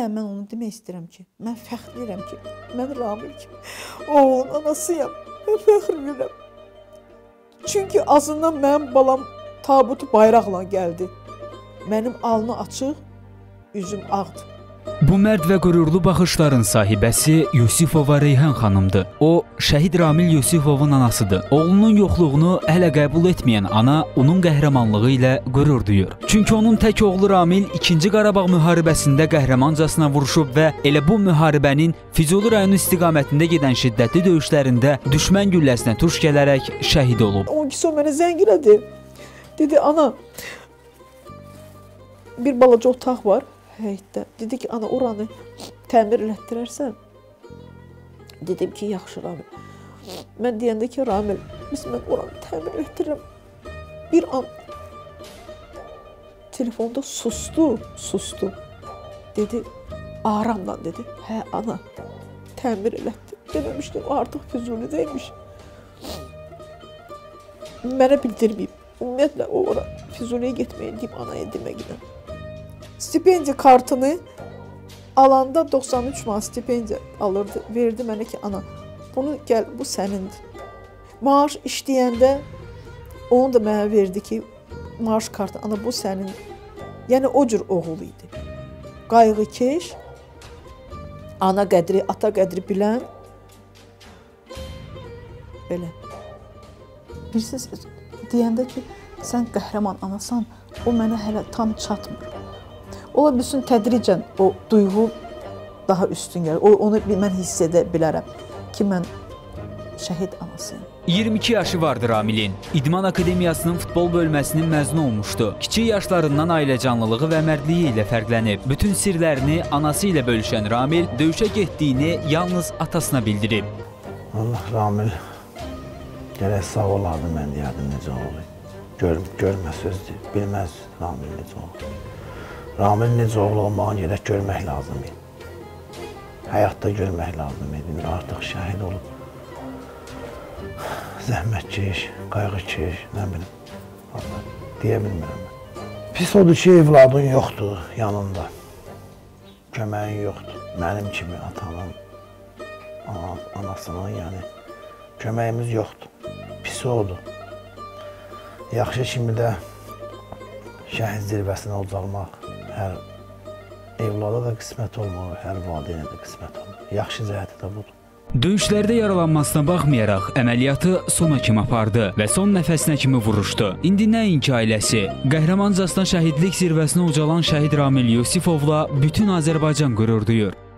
Yenə mən onu demək istəyirəm ki, mən fəxrliyəm ki, mən Ramil kimi oğlun anasıyam, mən fəxrliyəm. Çünki azından mənim balam tabutu bayraqla gəldi. Mənim alnı açıq, üzüm ağdı. Bu mərd və qürurlu baxışların sahibəsi Yusifova Reyhan xanımdır. O, şəhid Ramil Yusifovun anasıdır. Oğlunun yoxluğunu hələ qəbul etməyən ana onun qəhrəmanlığı ilə qürur duyur. Çünki onun tək oğlu Ramil 2-ci Qarabağ müharibəsində qəhrəmancasına vuruşub və elə bu müharibənin Füzuli rayonu istiqamətində gedən şiddətli döyüşlərində düşmən gülləsinə tuş gələrək şəhid olub. 12 o mənə zəng elədi. Dedi, ana, bir balaca otaq var. Dedi ki, ana oranı təmir elətdirərsən. Dedim ki, yaxşı Ramil. Mən deyəndə ki, Ramil, biz mən oranı təmir elətdirirəm. Bir an telefonda sustu. Dedi, ağramdan dedi, hə ana, təmir elətdir. Deməmişdim, o artıq Füzuli deyilmiş. Mənə bildirməyib. Ümumiyyətlə, o oranı Füzuliyə getməyin deyib, anaya deməkdir. Stipendiya kartını alanda 93 manat stipendiya alırdı, verdi mənə ki, ana, bunu gəl, bu sənindir. Maaş işləyəndə onu da mənə verdi ki, maaş kartı, ana, bu sənindir. Yəni, o cür oğul idi. Qayğı keş, ana qədri, ata qədri bilən, belə. Bilirsiniz, deyəndə ki, sən qəhrəman anasan, o mənə hələ tam çatmır. Ola bilsin, tədricən o duyğu daha üstün gəlir. Onu mən hiss edə bilərəm ki, mən şəhid anasıyım. 22 yaşı vardı Ramilin. İdman Akademiyasının futbol bölməsinin məzunu olmuşdu. Kiçik yaşlarından ailə canlılığı və mərdliyi ilə fərqlənib. Bütün sirlərini anası ilə bölüşən Ramil döyüşə getdiyini yalnız atasına bildirib. Allah Ramil, gələk sağ olardı mən deyərdim necə olur. Görməsəzdir, bilməz Ramil necə olur. Ramil necə oğlu olmağın yerək görmək lazım idi. Həyatda görmək lazım idi. Artıq şəhid olub. Zəhmət keş, qayğı keş, nə bilim. Deyə bilmirəm mən. Pis odur ki, evladın yoxdur yanında. Köməyin yoxdur. Mənim kimi atanın, anasının yəni köməyimiz yoxdur. Pis odur. Yaxşı kimi də şəhid zirvəsinə ucalmaq. Hər evlada da qismət olmalı, hər valideynə də qismət olmalı. Yaxşı cəhəti də budur. Döyüşlərdə yaralanmasına baxmayaraq, əməliyyatı sona kimi apardı və son nəfəsinə kimi vuruşdu. İndi nəinki ailəsi, qəhrəmancasına şəhidlik zirvəsinə ucalan şəhid Ramil Yusifovla bütün Azərbaycan qürur duyur.